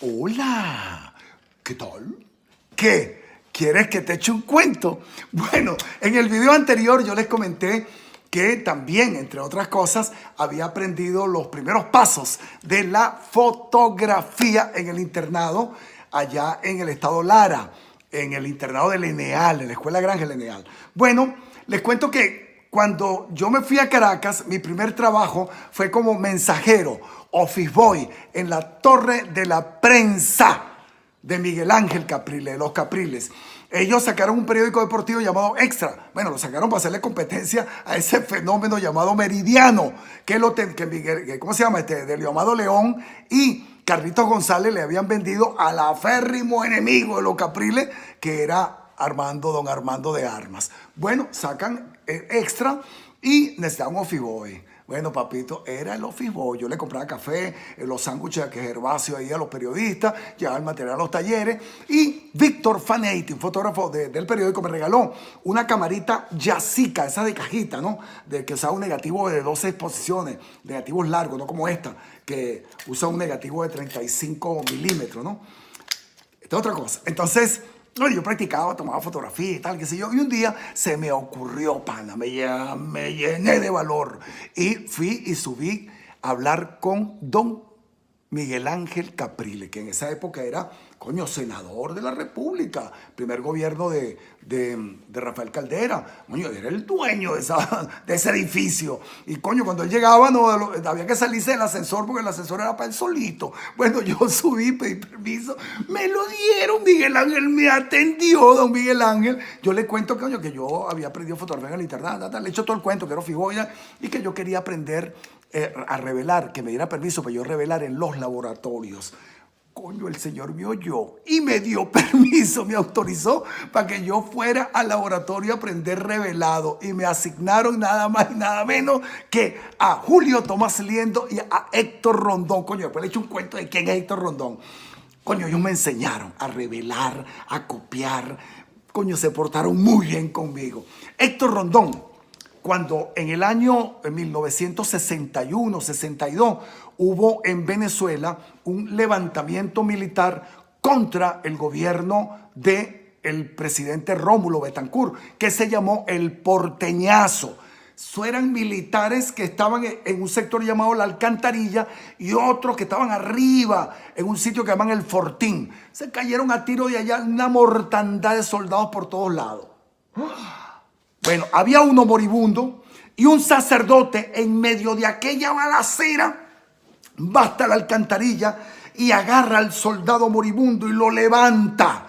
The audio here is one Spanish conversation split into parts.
Hola, ¿qué tal? ¿Qué? ¿Quieres que te eche un cuento? Bueno, en el video anterior yo les comenté que también, entre otras cosas, había aprendido los primeros pasos de la fotografía en el internado allá en el estado Lara, en el internado de Lineal, en la Escuela Granja Lineal. Bueno, les cuento que cuando yo me fui a Caracas, mi primer trabajo fue como mensajero, office boy, en la Torre de la Prensa de Miguel Ángel Capriles, de los Capriles. Ellos sacaron un periódico deportivo llamado Extra. Bueno, lo sacaron para hacerle competencia a ese fenómeno llamado Meridiano, que lo del llamado León y Carlitos González le habían vendido al aférrimo enemigo de los Capriles, que era don Armando de Armas. Bueno, sacan Extra y necesitaban un office boy. Bueno, papito, era el office boy. Yo le compraba café, los sándwiches que Gervasio ahí a los periodistas, llevaba el material a los talleres. Y Víctor Fanaiti, un fotógrafo del periódico, me regaló una camarita Yasica, esa de cajita, ¿no? De que usaba un negativo de 12 exposiciones, negativos largos, no como esta, que usa un negativo de 35 milímetros, ¿no? Esta es otra cosa. Entonces, bueno, yo practicaba, tomaba fotografía y tal, qué sé yo. Y un día se me ocurrió, pana, me llené de valor. Y fui y subí a hablar con don Miguel Ángel Capriles, que en esa época era, coño, senador de la República. Primer gobierno de Rafael Caldera. Coño, era el dueño de ese edificio. Y, coño, cuando él llegaba, no, había que salirse del ascensor porque el ascensor era para él solito. Bueno, yo subí, pedí permiso. Me lo dieron, Miguel Ángel. Me atendió, don Miguel Ángel. Yo le cuento, coño, que yo había aprendido fotografía en el internado. Le he hecho todo el cuento, que era fijoya, y que yo quería aprender a revelar, que me diera permiso para yo revelar en los laboratorios. Coño, el señor me oyó y me dio permiso, me autorizó para que yo fuera al laboratorio a aprender revelado, y me asignaron nada más y nada menos que a Julio Tomás Liendo y a Héctor Rondón. Coño, después le he hecho un cuento de quién es Héctor Rondón. Coño, ellos me enseñaron a revelar, a copiar. Coño, se portaron muy bien conmigo. Héctor Rondón, cuando en el año 1961, 62, hubo en Venezuela un levantamiento militar contra el gobierno del presidente Rómulo Betancourt, que se llamó el Porteñazo. Eran militares que estaban en un sector llamado La Alcantarilla y otros que estaban arriba en un sitio que llaman El Fortín. Se cayeron a tiro de allá, una mortandad de soldados por todos lados. Bueno, había uno moribundo y un sacerdote en medio de aquella balacera va hasta la alcantarilla y agarra al soldado moribundo y lo levanta.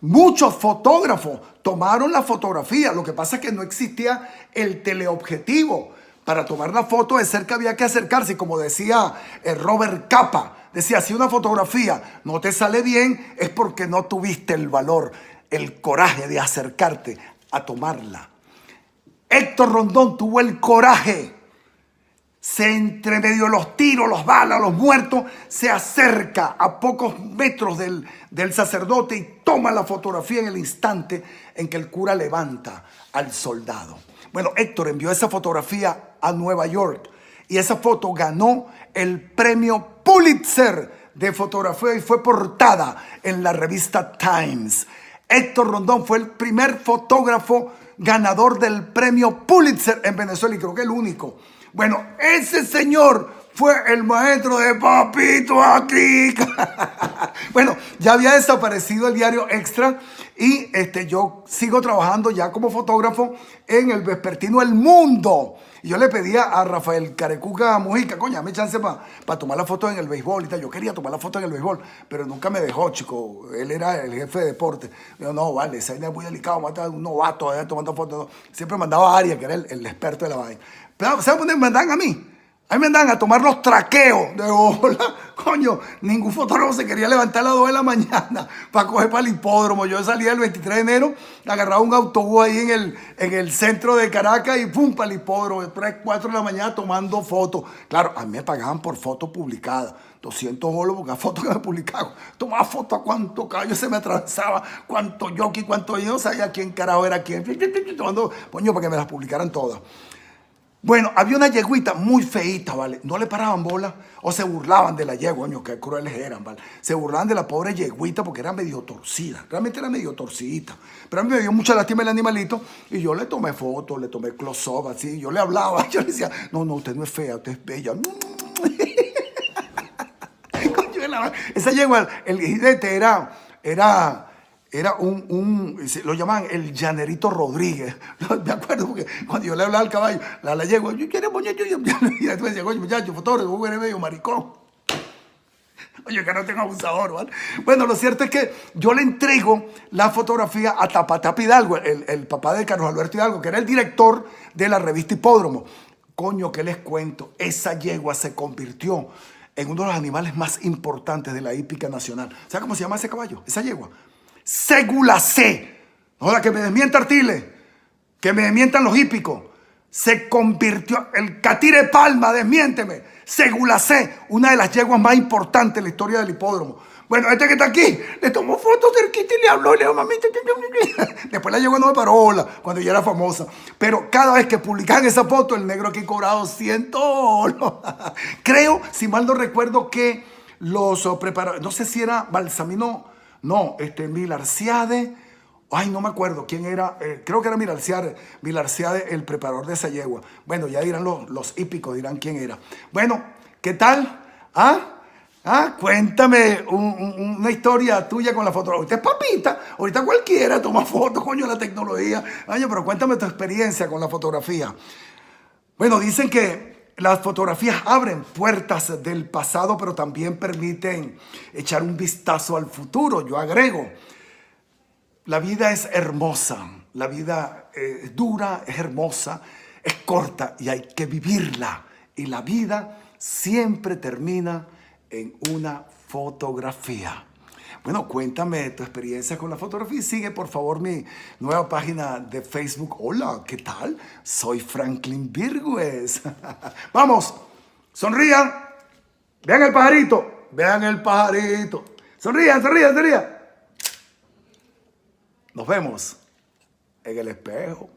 Muchos fotógrafos tomaron la fotografía. Lo que pasa es que no existía el teleobjetivo. Para tomar la foto de cerca había que acercarse. Como decía Robert Capa, decía, si una fotografía no te sale bien es porque no tuviste el valor, el coraje de acercarte a tomarla. Héctor Rondón tuvo el coraje, se entre medio de los tiros, los balas, los muertos, se acerca a pocos metros del sacerdote y toma la fotografía en el instante en que el cura levanta al soldado. Bueno, Héctor envió esa fotografía a Nueva York y esa foto ganó el premio Pulitzer de fotografía y fue portada en la revista Times. Héctor Rondón fue el primer fotógrafo ganador del premio Pulitzer en Venezuela y creo que el único. Bueno, ese señor fue el maestro de Papito aquí. Bueno, ya había desaparecido el diario Extra y yo sigo trabajando ya como fotógrafo en el vespertino El Mundo. Y yo le pedía a Rafael Carecuca Mujica, coño, dame chance para tomar la foto en el béisbol y tal. Yo quería tomar la foto en el béisbol, pero nunca me dejó, chico. Él era el jefe de deporte. Yo, no, vale, esa idea es muy delicada, mata a un novato tomando fotos. No. Siempre mandaba a Arias, que era el experto de la vaina. Pero, ¿sabes dónde me mandan a mí? A mí me andaban a tomar los traqueos. De hola, coño, ningún fotógrafo se quería levantar a las 2 de la mañana para coger para el hipódromo. Yo salía el 23 de enero, agarraba un autobús ahí en el centro de Caracas y pum, para el hipódromo. 3, 4 de la mañana tomando fotos. Claro, a mí me pagaban por fotos publicadas. 200 bolos por cada foto que me publicaban. Tomaba fotos a cuánto caballo se me atravesaba, cuánto jockey, cuánto yo no sabía quién carajo era quién. Tomando, coño, para que me las publicaran todas. Bueno, había una yeguita muy feíta, ¿vale? No le paraban bola o se burlaban de la yegua, coño, qué crueles eran, ¿vale? Se burlaban de la pobre yeguita porque era medio torcida, realmente era medio torcidita. Pero a mí me dio mucha lástima el animalito y yo le tomé fotos, le tomé close-up, así, yo le hablaba, yo le decía, no, no, usted no es fea, usted es bella. Esa yegua, el jinete lo llamaban el Llanerito Rodríguez. Me acuerdo porque cuando yo le hablaba al caballo, la yegua, yo quiero muchacho, y después decía, oye muchacho, fotógrafo, vos eres medio maricón. Oye, que no tengo abusador, ¿vale? Bueno, lo cierto es que yo le entrego la fotografía a Tapatap Hidalgo, el papá de Carlos Alberto Hidalgo, que era el director de la revista Hipódromo. Coño, ¿qué les cuento? Esa yegua se convirtió en uno de los animales más importantes de la hípica nacional. ¿Sabes cómo se llama ese caballo? Esa yegua. Segula C. Ahora que me desmienta Artile, que me desmientan los hípicos. Se convirtió, el Catire Palma, desmiénteme. Segula C, una de las yeguas más importantes en la historia del hipódromo. Bueno, este que está aquí, le tomó fotos cerquita y le habló, y le dijo, mamita. Después la yegua no me paró, cuando ya era famosa. Pero cada vez que publicaban esa foto, el negro aquí cobrado $100. Creo, si mal no recuerdo, que los preparados, no sé si era Balsamino, no, Milarciade, ay, no me acuerdo quién era, creo que era Milarciade, el preparador de esa yegua. Bueno, ya dirán los hípicos, dirán quién era. Bueno, ¿qué tal? ¿Ah? Ah, cuéntame una historia tuya con la fotografía. Usted es papita, ahorita cualquiera toma fotos, coño, la tecnología. Oye, pero cuéntame tu experiencia con la fotografía. Bueno, dicen que las fotografías abren puertas del pasado, pero también permiten echar un vistazo al futuro. Yo agrego, la vida es hermosa, la vida es dura, es hermosa, es corta y hay que vivirla. Y la vida siempre termina en una fotografía. Bueno, cuéntame tu experiencia con la fotografía y sigue por favor mi nueva página de Facebook. Hola, ¿qué tal? Soy Franklin Virgüez. Vamos, sonrían, vean el pajarito, vean el pajarito. Sonrían, sonrían, sonrían. Nos vemos en el espejo.